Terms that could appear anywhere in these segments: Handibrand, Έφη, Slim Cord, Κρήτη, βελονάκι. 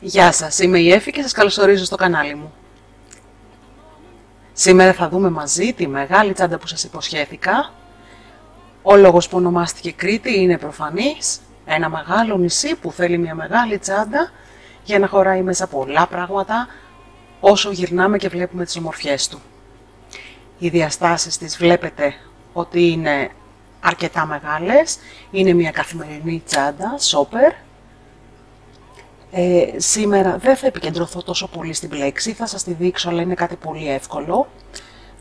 Γεια σας, είμαι η Έφη και σας καλωσορίζω στο κανάλι μου. Σήμερα θα δούμε μαζί τη μεγάλη τσάντα που σας υποσχέθηκα. Ο λόγος που ονομάστηκε Κρήτη είναι προφανής. Ένα μεγάλο νησί που θέλει μια μεγάλη τσάντα για να χωράει μέσα πολλά πράγματα όσο γυρνάμε και βλέπουμε τις ομορφιές του. Οι διαστάσεις της βλέπετε ότι είναι αρκετά μεγάλες. Είναι μια καθημερινή τσάντα, σόπερ. Σήμερα δεν θα επικεντρωθώ τόσο πολύ στην πλέξη, θα σας τη δείξω, αλλά είναι κάτι πολύ εύκολο.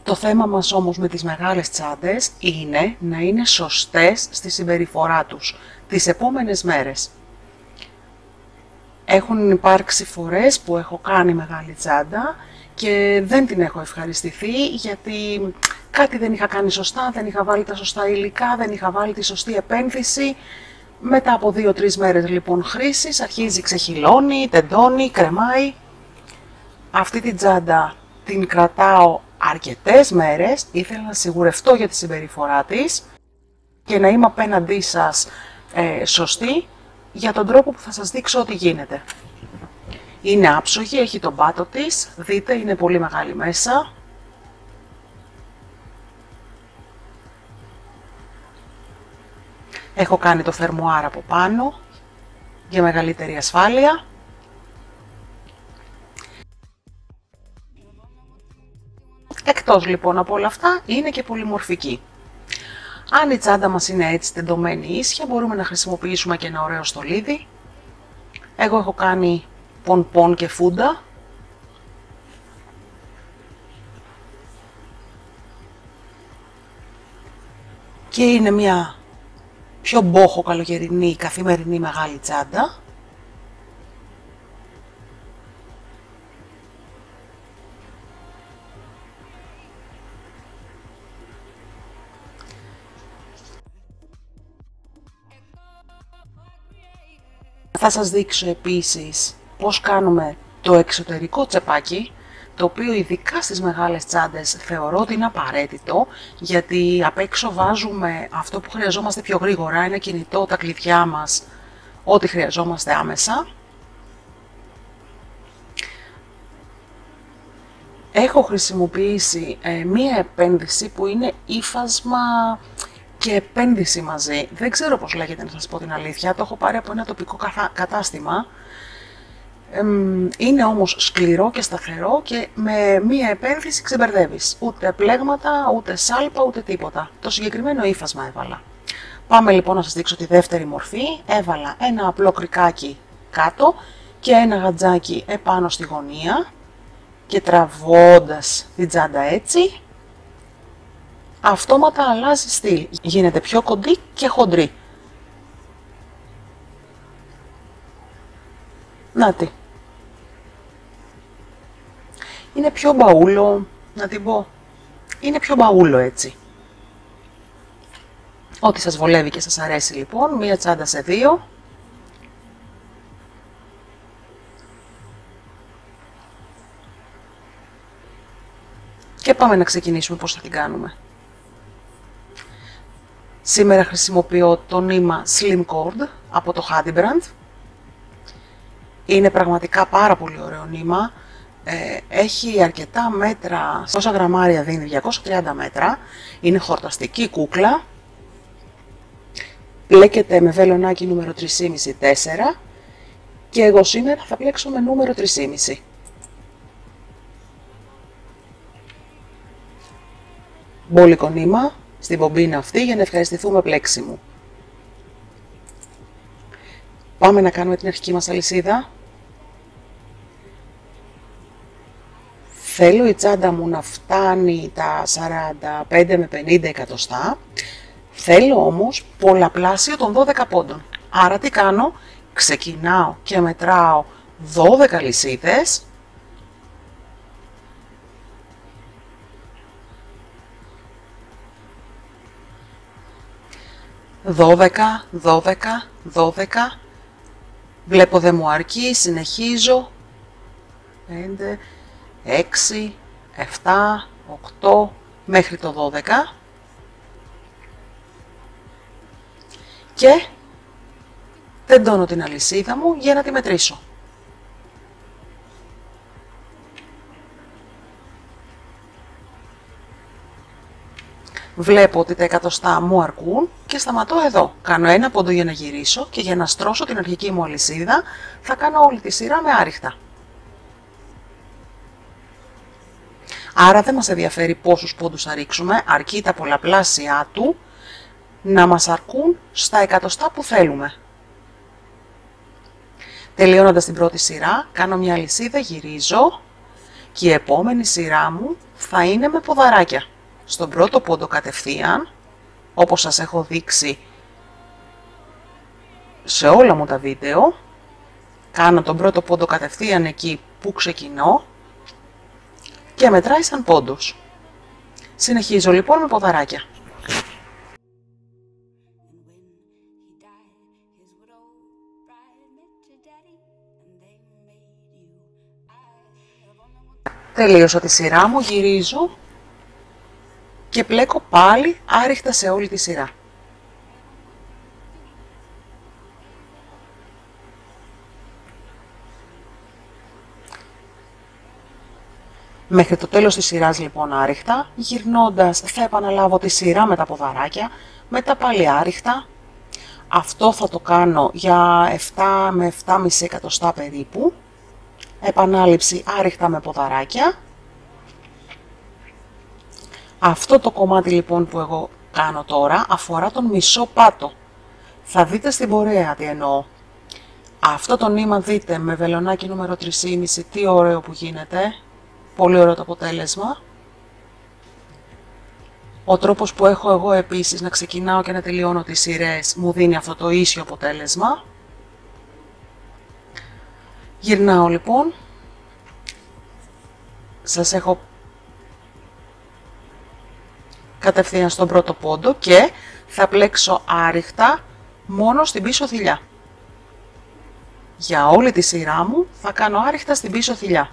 Το θέμα μας όμως με τις μεγάλες τσάντες είναι να είναι σωστές στη συμπεριφορά τους τις επόμενες μέρες. Έχουν υπάρξει φορές που έχω κάνει μεγάλη τσάντα και δεν την έχω ευχαριστηθεί γιατί κάτι δεν είχα κάνει σωστά, δεν είχα βάλει τα σωστά υλικά, δεν είχα βάλει τη σωστή επένδυση. Μετά από 2-3 μέρες λοιπόν χρήσης αρχίζει, ξεχυλώνει, τεντώνει, κρεμάει. Αυτή την τσάντα την κρατάω αρκετές μέρες, ήθελα να σιγουρευτώ για τη συμπεριφορά της και να είμαι απέναντί σας σωστή για τον τρόπο που θα σας δείξω ότι γίνεται. Είναι άψογη, έχει τον πάτο της, δείτε είναι πολύ μεγάλη μέσα. Έχω κάνει το φερμουάρ από πάνω για μεγαλύτερη ασφάλεια. Εκτός λοιπόν από όλα αυτά είναι και πολυμορφική. Αν η τσάντα μας είναι έτσι τεντωμένη ίσια, μπορούμε να χρησιμοποιήσουμε και ένα ωραίο στολίδι. Εγώ έχω κάνει πον-πον και φούντα. Και είναι μια πιο μπόχο καλοκαιρινή, καθημερινή μεγάλη τσάντα. Θα σας δείξω επίσης πώς κάνουμε το εξωτερικό τσεπάκι, το οποίο ειδικά στις μεγάλες τσάντες θεωρώ ότι είναι απαραίτητο, γιατί απ' έξω βάζουμε αυτό που χρειαζόμαστε πιο γρήγορα, ένα κινητό, τα κλειδιά μας, ό,τι χρειαζόμαστε άμεσα. Έχω χρησιμοποιήσει μία επένδυση που είναι ύφασμα και επένδυση μαζί. Δεν ξέρω πώς λέγεται να σας πω την αλήθεια, το έχω πάρει από ένα τοπικό κατάστημα. Είναι όμως σκληρό και σταθερό και με μία επένδυση ξεμπερδεύεις. Ούτε πλέγματα, ούτε σάλπα, ούτε τίποτα. Το συγκεκριμένο ύφασμα έβαλα. Πάμε λοιπόν να σας δείξω τη δεύτερη μορφή. Έβαλα ένα απλό κρικάκι κάτω και ένα γαντζάκι επάνω στη γωνία και τραβώντας την τσάντα έτσι, αυτόματα αλλάζει στυλ. Γίνεται πιο κοντή και χοντρή. Να τη. Είναι πιο μπαούλο, να την πω. Είναι πιο μπαούλο έτσι. Ό,τι σας βολεύει και σας αρέσει λοιπόν, μία τσάντα σε δύο. Και πάμε να ξεκινήσουμε πώς θα την κάνουμε. Σήμερα χρησιμοποιώ το νήμα Slim Cord από το Handibrand. Είναι πραγματικά πάρα πολύ ωραίο νήμα, έχει αρκετά μέτρα, όσα γραμμάρια δίνει, 230 μέτρα, είναι χορταστική κούκλα, πλέκεται με βελονάκι νούμερο 3,5-4 και εγώ σήμερα θα πλέξω με νούμερο 3,5. Μπόλικο νήμα στην μπομπίνα αυτή για να ευχαριστηθούμε πλέξιμου. Πάμε να κάνουμε την αρχική μας αλυσίδα. Θέλω η τσάντα μου να φτάνει τα 45 με 50 εκατοστά. Θέλω όμως πολλαπλάσιο των 12 πόντων. Άρα τι κάνω, ξεκινάω και μετράω 12 αλυσίδες. Δώδεκα, δώδεκα, δώδεκα. Βλέπω δεν μου αρκεί, συνεχίζω. 5, 6, 7, 8, μέχρι το 12. Και τεντώνω την αλυσίδα μου για να τη μετρήσω. βλέπω ότι τα 100 μου αρκούν και σταματώ εδώ. Κάνω ένα πόντο για να γυρίσω και για να στρώσω την αρχική μου αλυσίδα θα κάνω όλη τη σειρά με άριχτα. Άρα δεν μας ενδιαφέρει πόσους πόντους θα ρίξουμε, αρκεί τα πολλαπλάσια του να μας αρκούν στα 100 που θέλουμε. Τελειώνοντας την πρώτη σειρά, κάνω μια αλυσίδα, γυρίζω και η επόμενη σειρά μου θα είναι με ποδαράκια. Στον πρώτο πόντο κατευθείαν, όπως σας έχω δείξει σε όλα μου τα βίντεο, κάνω τον πρώτο πόντο κατευθείαν εκεί που ξεκινώ και μετράει σαν πόντος. Συνεχίζω λοιπόν με ποδαράκια. Τελείωσα τη σειρά μου, γυρίζω και πλέκω πάλι άριχτα σε όλη τη σειρά. Μέχρι το τέλος της σειράς λοιπόν άριχτα, γυρνώντας θα επαναλάβω τη σειρά με τα ποδαράκια, μετά πάλι άριχτα. Αυτό θα το κάνω για 7 με 7,5 εκατοστά περίπου. Επανάληψη άριχτα με ποδαράκια. Αυτό το κομμάτι λοιπόν που εγώ κάνω τώρα αφορά τον μισό πάτο. Θα δείτε στην πορεία τι εννοώ. Αυτό το νήμα δείτε με βελονάκι νούμερο 3,5, τι ωραίο που γίνεται. Πολύ ωραίο το αποτέλεσμα. Ο τρόπος που έχω εγώ επίσης να ξεκινάω και να τελειώνω τις σειρές μου δίνει αυτό το ίσιο αποτέλεσμα. Γυρνάω λοιπόν. Σας έχω κατευθείαν στον πρώτο πόντο και θα πλέξω άριχτα μόνο στην πίσω θηλιά. Για όλη τη σειρά μου θα κάνω άριχτα στην πίσω θηλιά.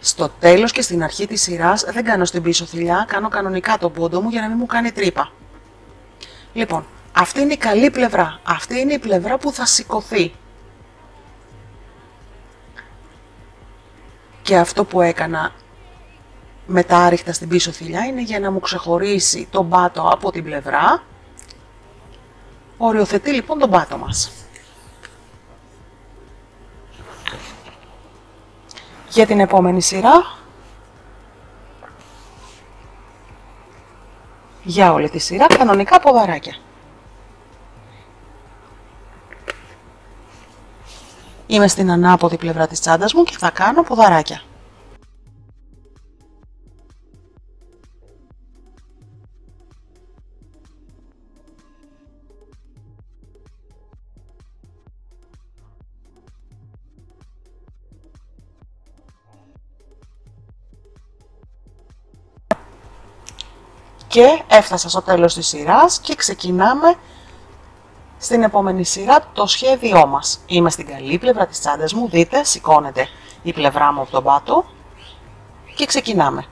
Στο τέλος και στην αρχή της σειράς δεν κάνω στην πίσω θηλιά, κάνω κανονικά τον πόντο μου για να μην μου κάνει τρύπα. Λοιπόν, αυτή είναι η καλή πλευρά, αυτή είναι η πλευρά που θα σηκωθεί. Και αυτό που έκανα με τα άριχτα στην πίσω θηλιά είναι για να μου ξεχωρίσει τον πάτο από την πλευρά. Οριοθετεί λοιπόν τον πάτο μας. Για την επόμενη σειρά, για όλη τη σειρά, κανονικά ποδαράκια. Είμαι στην ανάποδη πλευρά της τσάντας μου και θα κάνω ποδαράκια. Και έφτασα στο τέλος της σειράς και ξεκινάμε στην επόμενη σειρά το σχέδιό μας. Είμαι στην καλή πλευρά της τσάντας μου, δείτε, σηκώνεται η πλευρά μου από τον πάτο και ξεκινάμε.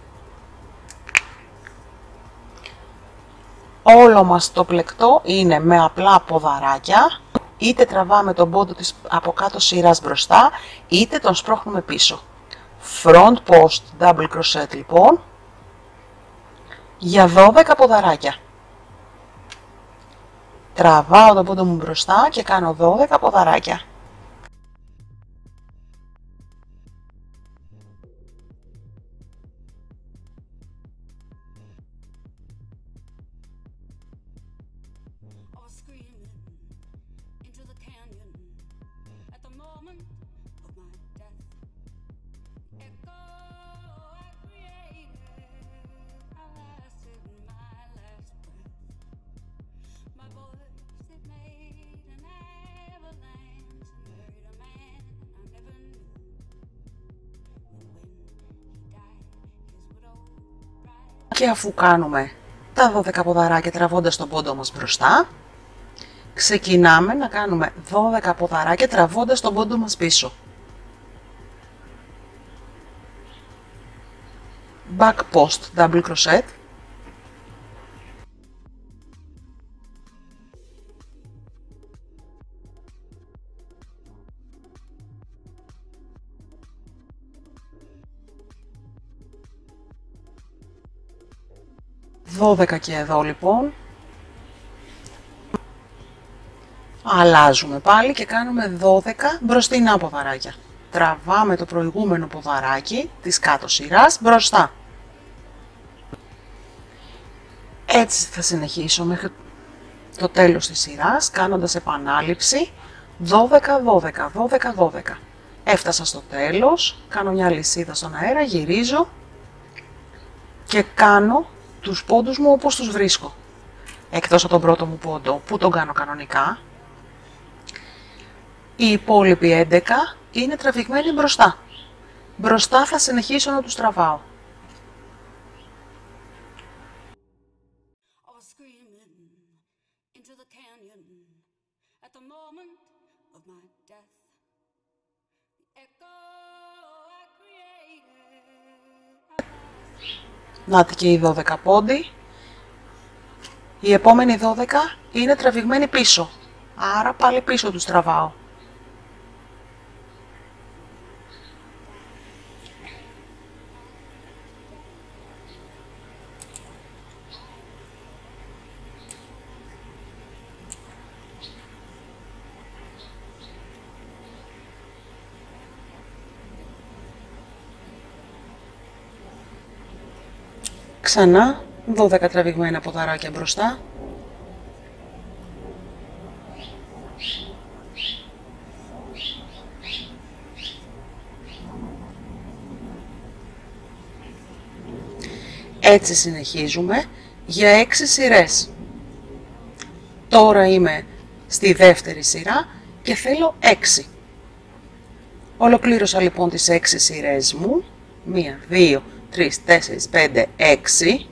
Όλο μας το πλεκτό είναι με απλά ποδαράκια, είτε τραβάμε τον πόντο της από κάτω σειράς μπροστά, είτε τον σπρώχνουμε πίσω. Front post double crochet λοιπόν. Για 12 ποδαράκια. Τραβάω τον πόντο μου μπροστά και κάνω 12 ποδαράκια. Και αφού κάνουμε τα 12 ποδαράκια τραβώντας τον πόντο μας μπροστά, ξεκινάμε να κάνουμε 12 ποδαράκια τραβώντας τον πόντο μας πίσω. Back post double crochet. 12 και εδώ λοιπόν. Αλλάζουμε πάλι και κάνουμε 12 μπροστινά ποδαράκια. Τραβάμε το προηγούμενο ποδαράκι της κάτω σειράς μπροστά. Έτσι θα συνεχίσω μέχρι το τέλος της σειράς, κάνοντας επανάληψη 12, 12, 12, 12. Έφτασα στο τέλος, κάνω μια λυσίδα στον αέρα, γυρίζω και κάνω τους πόντους μου όπως τους βρίσκω. Εκτός από τον πρώτο μου πόντο που τον κάνω κανονικά, οι υπόλοιποι 11 είναι τραβηγμένοι μπροστά. Μπροστά θα συνεχίσω να τους τραβάω. Νάτε και οι 12 πόντι. Οι επόμενοι 12 είναι τραβηγμένοι πίσω. Άρα πάλι πίσω τους τραβάω. Ξανά 12 τραβηγμένα ποδαράκια μπροστά. Έτσι συνεχίζουμε για 6 σειρές. Τώρα είμαι στη δεύτερη σειρά και θέλω 6. Ολοκλήρωσα λοιπόν τις 6 σειρές μου. 1, 2, 3, 4, 5, 6.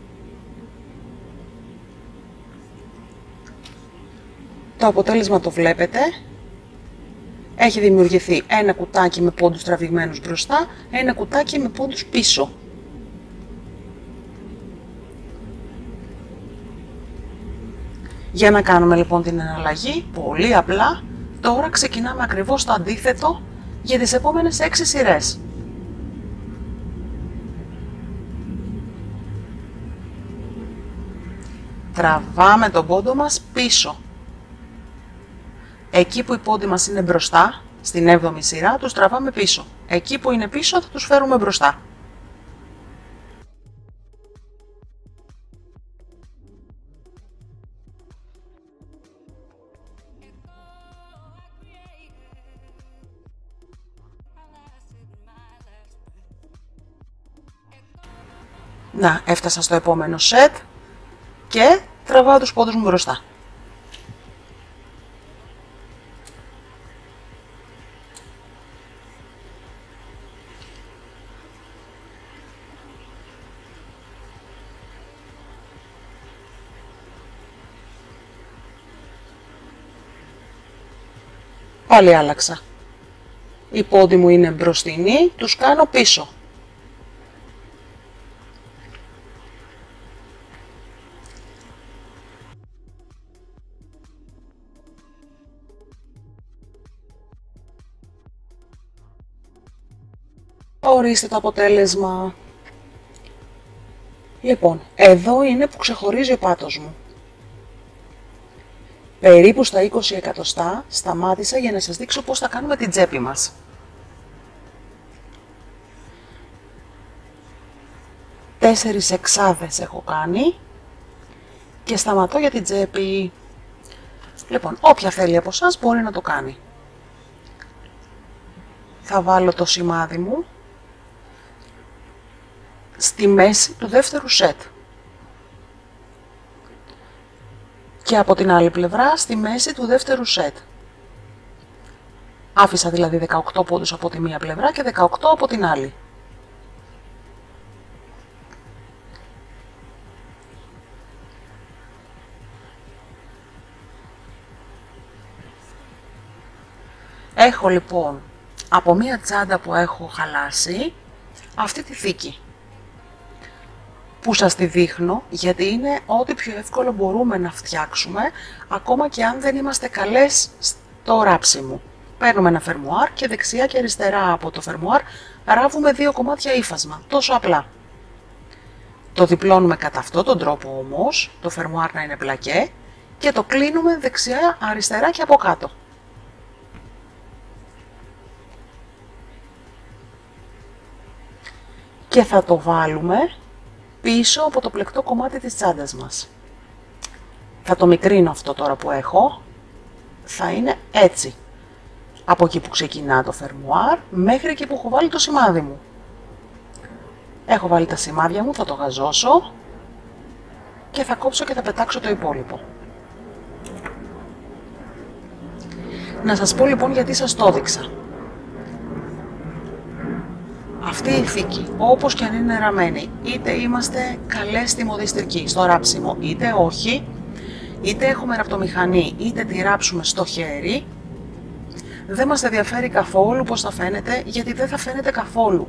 Το αποτέλεσμα το βλέπετε. Έχει δημιουργηθεί ένα κουτάκι με πόντους τραβηγμένους μπροστά, ένα κουτάκι με πόντους πίσω. Για να κάνουμε λοιπόν την εναλλαγή, πολύ απλά, τώρα ξεκινάμε ακριβώς το αντίθετο για τις επόμενες 6 σειρές. Τραβάμε τον πόντο μας πίσω. Εκεί που οι πόντοι μας είναι μπροστά, στην 7η σειρά, τους τραβάμε πίσω. Εκεί που είναι πίσω θα τους φέρουμε μπροστά. Να, έφτασα στο επόμενο σετ και τραβάω τους πόντους μου μπροστά. Πάλι άλλαξα. Οι πόντοι μου είναι μπροστινοί, τους κάνω πίσω. Ορίστε το αποτέλεσμα. Λοιπόν, εδώ είναι που ξεχωρίζει ο πάτος μου. Περίπου στα 20 εκατοστά σταμάτησα για να σας δείξω πώς θα κάνουμε την τσέπη μας. Τέσσερις εξάδες έχω κάνει και σταματώ για την τσέπη. Λοιπόν, όποια θέλει από εσάς μπορεί να το κάνει. Θα βάλω το σημάδι μου στη μέση του δεύτερου σετ και από την άλλη πλευρά στη μέση του δεύτερου σετ. Άφησα δηλαδή 18 πόντους από τη μία πλευρά και 18 από την άλλη. Έχω λοιπόν από μία τσάντα που έχω χαλάσει αυτή τη θήκη που σας τη δείχνω, γιατί είναι ό,τι πιο εύκολο μπορούμε να φτιάξουμε, ακόμα και αν δεν είμαστε καλές στο ράψιμο. Παίρνουμε ένα φερμουάρ και δεξιά και αριστερά από το φερμουάρ ράβουμε δύο κομμάτια ύφασμα, τόσο απλά. Το διπλώνουμε κατά αυτόν τον τρόπο όμως, το φερμουάρ να είναι πλακέ, και το κλείνουμε δεξιά, αριστερά και από κάτω. Και θα το βάλουμε πίσω από το πλεκτό κομμάτι της τσάντας μας. Θα το μικρύνω αυτό τώρα που έχω, θα είναι έτσι. Από εκεί που ξεκινά το φερμουάρ μέχρι εκεί που έχω βάλει το σημάδι μου. Έχω βάλει τα σημάδια μου, θα το γαζώσω και θα κόψω και θα πετάξω το υπόλοιπο. Να σας πω λοιπόν γιατί σας το έδειξα. Αυτή η θήκη, όπως και αν είναι ραμμένη, είτε είμαστε καλές στη μοδιστική, στο ράψιμο, είτε όχι, είτε έχουμε ραπτομηχανή, είτε τη ράψουμε στο χέρι, δεν μας ενδιαφέρει καθόλου πώς θα φαίνεται, γιατί δεν θα φαίνεται καθόλου.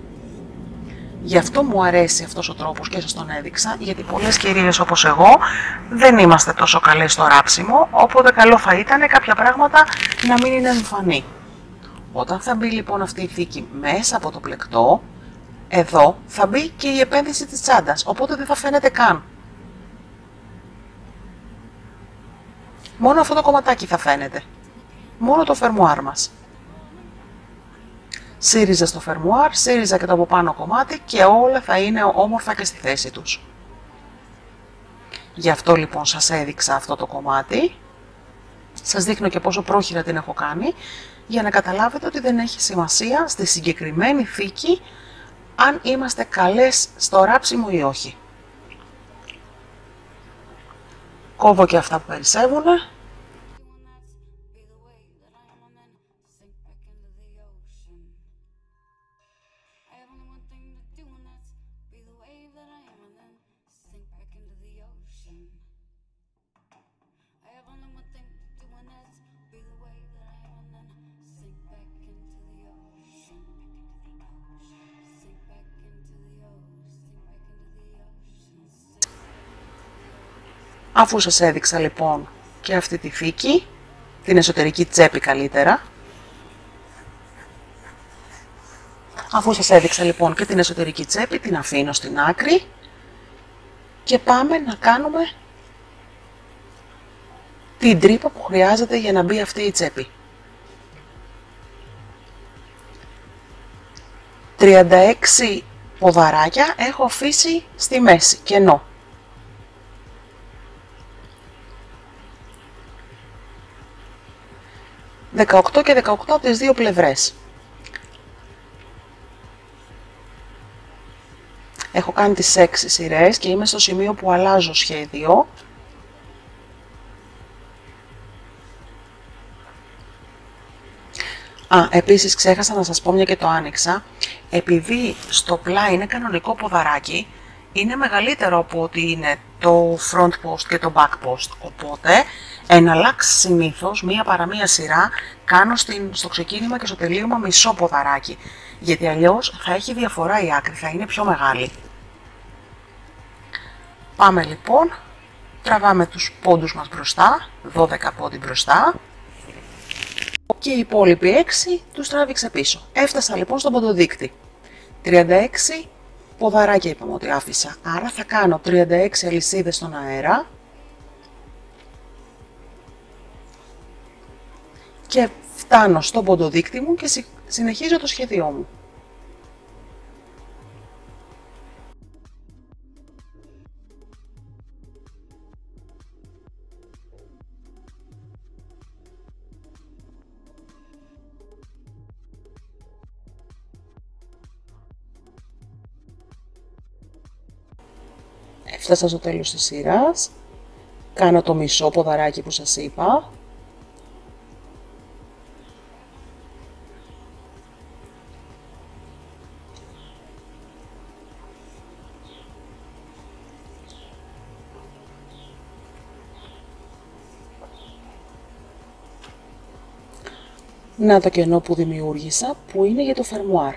Γι' αυτό μου αρέσει αυτός ο τρόπος και σας τον έδειξα, γιατί πολλές κυρίες όπως εγώ δεν είμαστε τόσο καλές στο ράψιμο, οπότε καλό θα ήταν κάποια πράγματα να μην είναι εμφανή. Όταν θα μπει λοιπόν αυτή η θήκη μέσα από το πλεκτό, εδώ θα μπει και η επένδυση της τσάντας, οπότε δεν θα φαίνεται καν. Μόνο αυτό το κομματάκι θα φαίνεται. Μόνο το φερμουάρ μας. Σύριζα στο φερμουάρ, σύριζα και το από πάνω κομμάτι και όλα θα είναι όμορφα και στη θέση τους. Γι' αυτό λοιπόν σας έδειξα αυτό το κομμάτι. Σας δείχνω και πόσο πρόχειρα την έχω κάνει, για να καταλάβετε ότι δεν έχει σημασία στη συγκεκριμένη θήκη αν είμαστε καλές στο ράψιμο ή όχι. Κόβω και αυτά που περισσεύουν. Αφού σας έδειξα λοιπόν και αυτή τη θήκη, την εσωτερική τσέπη καλύτερα, την αφήνω στην άκρη και πάμε να κάνουμε την τρύπα που χρειάζεται για να μπει αυτή η τσέπη. 36 ποδαράκια έχω αφήσει στη μέση, κενό. ...18 και 18 από τις δύο πλευρές. Έχω κάνει τις 6 σειρές και είμαι στο σημείο που αλλάζω σχέδιο. Επίσης ξέχασα να σας πω, μια και το άνοιξα, επειδή στο πλάι είναι κανονικό ποδαράκι, είναι μεγαλύτερο από ότι είναι το front post και το back post, οπότε εναλλάξ συνήθως μία παρά μία σειρά κάνω στο ξεκίνημα και στο τελείωμα μισό ποδαράκι, γιατί αλλιώς θα έχει διαφορά η άκρη, θα είναι πιο μεγάλη. Πάμε λοιπόν, τραβάμε τους πόντους μας μπροστά, 12 πόντι μπροστά και οι υπόλοιποι 6 τους τράβηξε πίσω. Έφτασα λοιπόν στον ποντοδείκτη, 36 ποδαράκια είπαμε ότι άφησα, άρα θα κάνω 36 αλυσίδες στον αέρα και φτάνω στον ποντοδείκτη μου και συνεχίζω το σχέδιό μου. Έφτασα στο τέλος της σειράς, κάνω το μισό ποδαράκι που σας είπα, να το κενό που δημιούργησα που είναι για το φερμουάρ.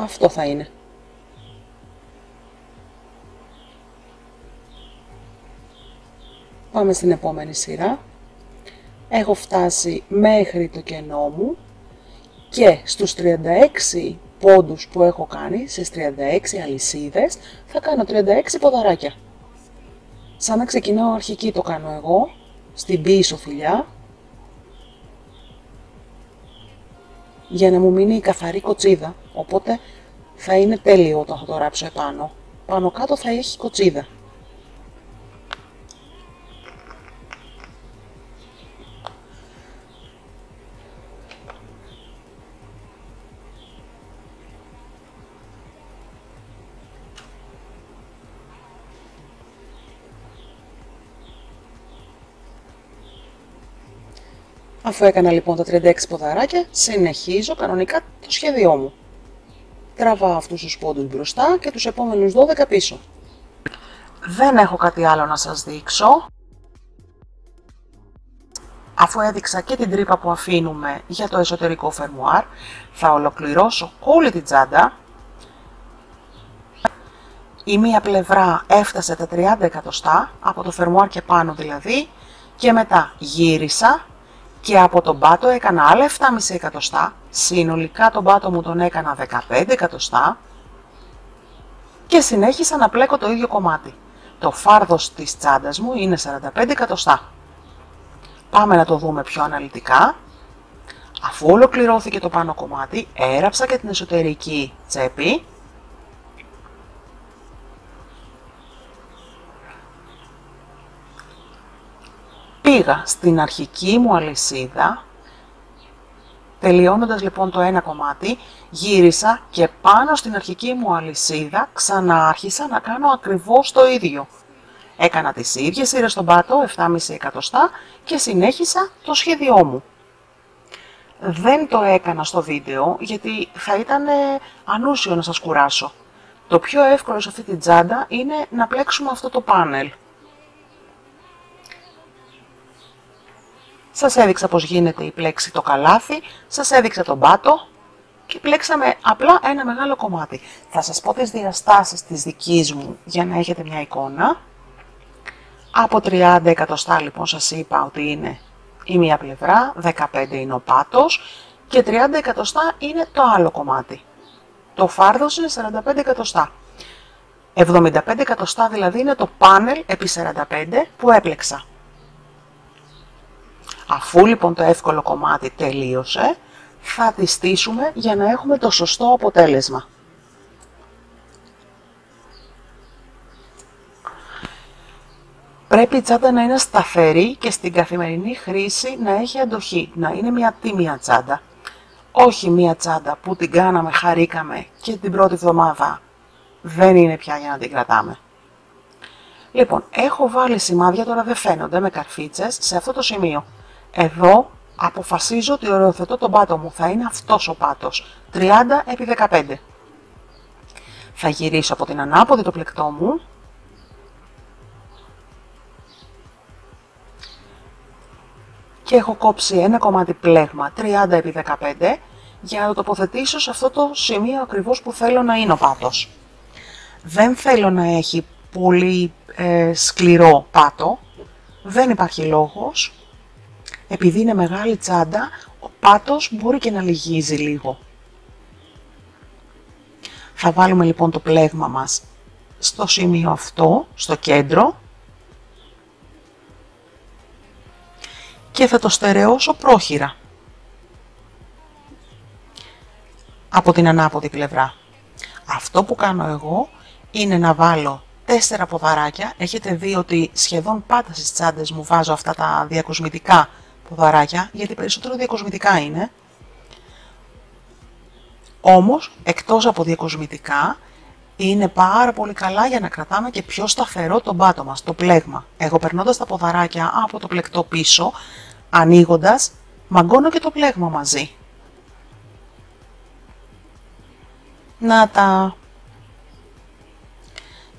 Αυτό θα είναι. Πάμε στην επόμενη σειρά. έχω φτάσει μέχρι το κενό μου και στους 36 πόντους που έχω κάνει, στις 36 αλυσίδες, θα κάνω 36 ποδαράκια. Σαν να ξεκινάω αρχική το κάνω εγώ, στην πίσω φυλλιά, για να μου μείνει η καθαρή κοτσίδα, οπότε θα είναι τέλειο όταν θα το ράψω επάνω. Πάνω κάτω θα έχει κοτσίδα. Αφού έκανα λοιπόν τα 36 ποδαράκια, συνεχίζω κανονικά το σχέδιό μου. Τραβάω αυτούς τους πόντους μπροστά και τους επόμενους 12 πίσω. Δεν έχω κάτι άλλο να σας δείξω. Αφού έδειξα και την τρύπα που αφήνουμε για το εσωτερικό φερμουάρ, θα ολοκληρώσω όλη την τσάντα. Η μία πλευρά έφτασε τα 30 εκατοστά, από το φερμουάρ και πάνω δηλαδή, και μετά γύρισα. Και από τον πάτο έκανα άλλα 7,5 εκατοστά, συνολικά τον πάτο μου τον έκανα 15 εκατοστά και συνέχισα να πλέκω το ίδιο κομμάτι. Το φάρδος της τσάντας μου είναι 45 εκατοστά. Πάμε να το δούμε πιο αναλυτικά. Αφού ολοκληρώθηκε το πάνω κομμάτι, έραψα και την εσωτερική τσέπη. Πήγα στην αρχική μου αλυσίδα, τελειώνοντας λοιπόν το ένα κομμάτι, γύρισα και πάνω στην αρχική μου αλυσίδα ξανάρχισα να κάνω ακριβώς το ίδιο. Έκανα τις ίδιες σειρές στον πάτο, 7,5 εκατοστά και συνέχισα το σχέδιό μου. Δεν το έκανα στο βίντεο γιατί θα ήταν ανούσιο να σας κουράσω. Το πιο εύκολο σε αυτή την τσάντα είναι να πλέξουμε αυτό το πάνελ. Σας έδειξα πως γίνεται η πλέξη το καλάθι, σας έδειξα τον πάτο και πλέξαμε απλά ένα μεγάλο κομμάτι. Θα σας πω τις διαστάσεις της δικής μου για να έχετε μια εικόνα. Από 30 εκατοστά λοιπόν σας είπα ότι είναι η μία πλευρά, 15 είναι ο πάτος και 30 εκατοστά είναι το άλλο κομμάτι. Το φάρδος είναι 45 εκατοστά. 75 εκατοστά δηλαδή είναι το πάνελ επί 45 που έπλεξα. Αφού λοιπόν το εύκολο κομμάτι τελείωσε, θα τη στήσουμε για να έχουμε το σωστό αποτέλεσμα. Πρέπει η τσάντα να είναι σταθερή και στην καθημερινή χρήση να έχει αντοχή, να είναι μια τίμια τσάντα. Όχι μια τσάντα που την κάναμε, χαρήκαμε και την πρώτη εβδομάδα δεν είναι πια για να την κρατάμε. Λοιπόν, έχω βάλει σημάδια, τώρα δεν φαίνονται, με καρφίτσες σε αυτό το σημείο. Εδώ αποφασίζω ότι οριοθετώ τον πάτο μου, θα είναι αυτός ο πάτος, 30x15. Θα γυρίσω από την ανάποδη το πλεκτό μου. Και έχω κόψει ένα κομμάτι πλέγμα, 30x15, για να το τοποθετήσω σε αυτό το σημείο ακριβώς που θέλω να είναι ο πάτος. Δεν θέλω να έχει πολύ σκληρό πάτο, δεν υπάρχει λόγος. Επειδή είναι μεγάλη τσάντα, ο πάτος μπορεί και να λυγίζει λίγο. Θα βάλουμε λοιπόν το πλέγμα μας στο σημείο αυτό, στο κέντρο. Και θα το στερεώσω πρόχειρα. Από την ανάποδη πλευρά. Αυτό που κάνω εγώ είναι να βάλω 4 ποδαράκια. Έχετε δει ότι σχεδόν πάντα στις τσάντες μου βάζω αυτά τα διακοσμητικά ποδαράκια, γιατί περισσότερο διακοσμητικά είναι. Όμως, εκτός από διακοσμητικά, είναι πάρα πολύ καλά για να κρατάμε και πιο σταθερό τον πάτο μας, το πλέγμα. Εγώ περνώντας τα ποδαράκια από το πλεκτό πίσω, ανοίγοντας, μαγκώνω και το πλέγμα μαζί. Να τα...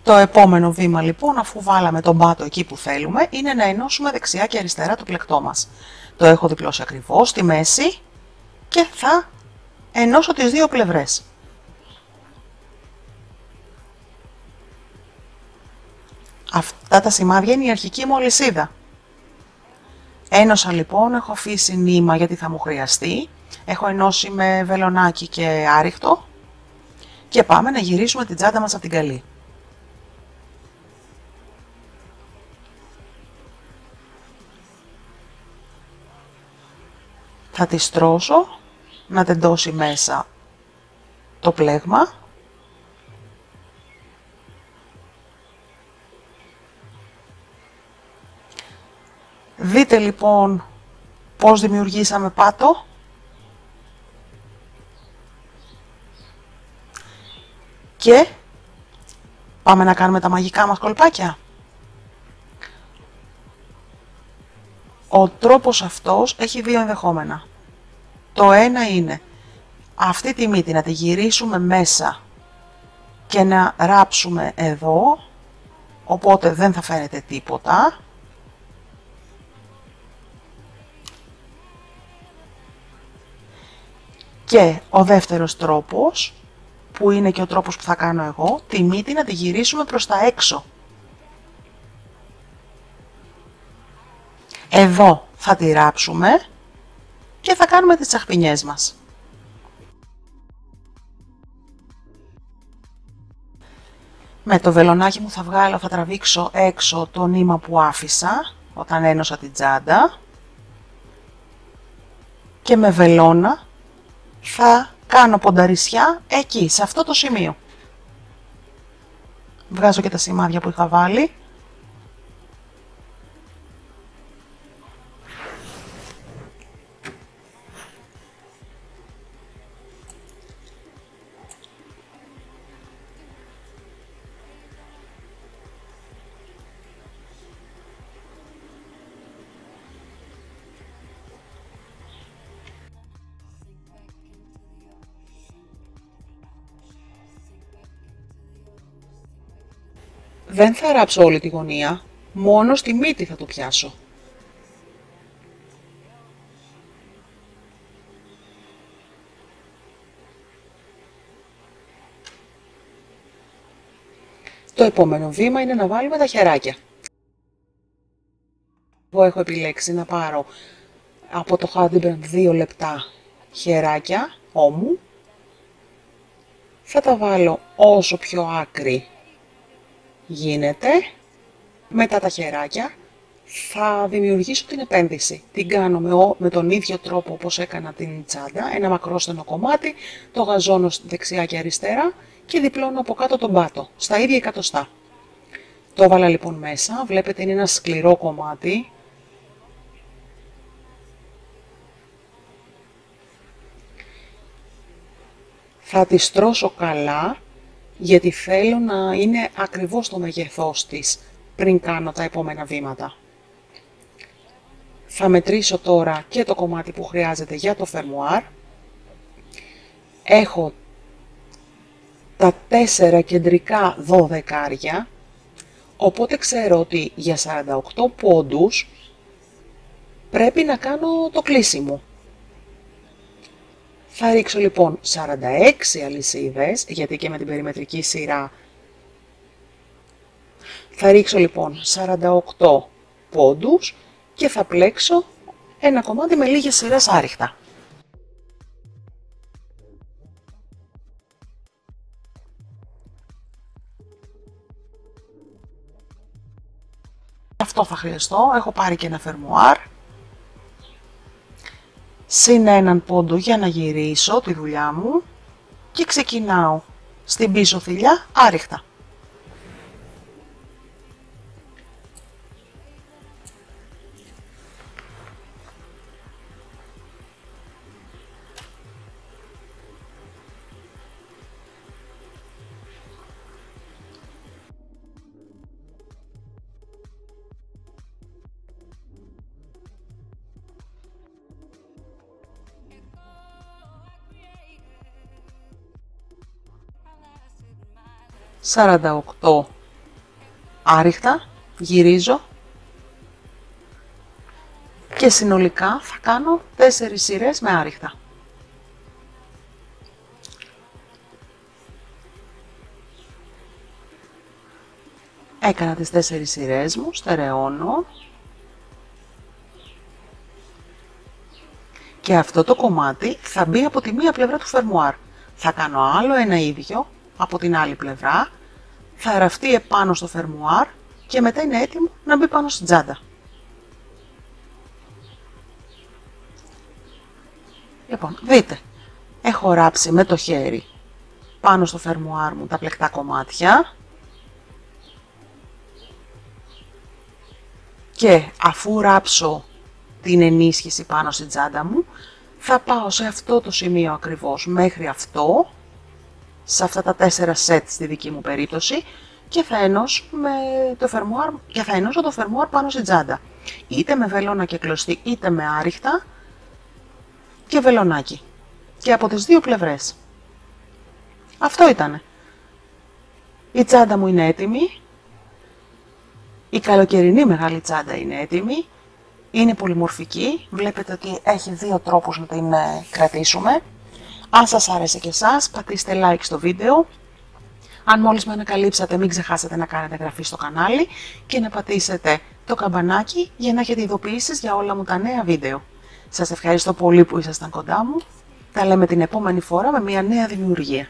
Το επόμενο βήμα λοιπόν, αφού βάλαμε τον πάτο εκεί που θέλουμε, είναι να ενώσουμε δεξιά και αριστερά το πλεκτό μας. Το έχω διπλώσει ακριβώς στη μέση και θα ενώσω τις δύο πλευρές. Αυτά τα σημάδια είναι η αρχική μου αλυσίδα. Ένωσα λοιπόν, έχω αφήσει νήμα γιατί θα μου χρειαστεί. Έχω ενώσει με βελονάκι και άριχτο. Και πάμε να γυρίσουμε την τσάντα μας από την καλή. Θα τη στρώσω να τεντώσει μέσα το πλέγμα. Δείτε λοιπόν πώς δημιουργήσαμε πάτο. Και πάμε να κάνουμε τα μαγικά μας κολπάκια. Ο τρόπος αυτός έχει δύο ενδεχόμενα. Το ένα είναι αυτή τη μύτη να τη γυρίσουμε μέσα και να ράψουμε εδώ, οπότε δεν θα φαίνεται τίποτα. Και ο δεύτερος τρόπος, που είναι και ο τρόπος που θα κάνω εγώ, τη μύτη να τη γυρίσουμε προς τα έξω. Εδώ θα τη ράψουμε και θα κάνουμε τις τσαχπινιές μας. Με το βελονάκι μου θα τραβήξω έξω το νήμα που άφησα όταν ένωσα την τσάντα και με βελόνα θα κάνω πονταρισιά εκεί, σε αυτό το σημείο. Βγάζω και τα σημάδια που είχα βάλει. Δεν θα ράψω όλη τη γωνία, μόνο στη μύτη θα το πιάσω. Το επόμενο βήμα είναι να βάλουμε τα χεράκια. Εγώ έχω επιλέξει να πάρω από το Handibrand 2 λεπτά χεράκια όμου. Θα τα βάλω όσο πιο άκρη γίνεται. Μετά τα χεράκια θα δημιουργήσω την επένδυση. Την κάνω με τον ίδιο τρόπο όπως έκανα την τσάντα. Ένα μακρό στενό κομμάτι, το γαζώνω δεξιά και αριστερά και διπλώνω από κάτω τον πάτο, στα ίδια εκατοστά. Το βάλα λοιπόν μέσα, βλέπετε είναι ένα σκληρό κομμάτι. Θα τη στρώσω καλά, γιατί θέλω να είναι ακριβώς το μεγεθός της πριν κάνω τα επόμενα βήματα. Θα μετρήσω τώρα και το κομμάτι που χρειάζεται για το φερμουάρ. Έχω τα 4 κεντρικά 12άρια, οπότε ξέρω ότι για 48 πόντους πρέπει να κάνω το κλείσιμο. Θα ρίξω λοιπόν 46 αλυσίδες, γιατί και με την περιμετρική σειρά θα ρίξω λοιπόν 48 πόντους και θα πλέξω ένα κομμάτι με λίγες σειρές άριχτα. Αυτό θα χρειαστώ, έχω πάρει και ένα φερμουάρ. Συν έναν πόντο για να γυρίσω τη δουλειά μου και ξεκινάω στην πίσω θηλιά άριχτα. «48 άριχτα, γυρίζω και συνολικά θα κάνω 4 σειρές με άριχτα. Έκανα τις 4 σειρές μου, στερεώνω και αυτό το κομμάτι θα μπει από τη μία πλευρά του φερμουάρ. Θα κάνω άλλο ένα ίδιο από την άλλη πλευρά, θα ραφτεί επάνω στο φερμουάρ και μετά είναι έτοιμο να μπει πάνω στην τσάντα. Λοιπόν, δείτε, έχω ράψει με το χέρι πάνω στο φερμουάρ μου τα πλεκτά κομμάτια και αφού ράψω την ενίσχυση πάνω στην τσάντα μου, θα πάω σε αυτό το σημείο ακριβώς μέχρι αυτό, σε αυτά τα 4 σετ στη δική μου περίπτωση, και θα ενώσω το φερμουάρ πάνω στην τσάντα. Είτε με βελόνα και κλωστή, είτε με άριχτα και βελονάκι. Και από τις δύο πλευρές. Αυτό ήτανε. Η τσάντα μου είναι έτοιμη. Η καλοκαιρινή μεγάλη τσάντα είναι έτοιμη. Είναι πολυμορφική. Βλέπετε ότι έχει δύο τρόπους να την κρατήσουμε. Αν σας άρεσε και εσάς, πατήστε like στο βίντεο. Αν μόλις με ανακαλύψατε, μην ξεχάσετε να κάνετε εγγραφή στο κανάλι και να πατήσετε το καμπανάκι για να έχετε ειδοποιήσεις για όλα μου τα νέα βίντεο. Σας ευχαριστώ πολύ που ήσασταν κοντά μου. Τα λέμε την επόμενη φορά με μια νέα δημιουργία.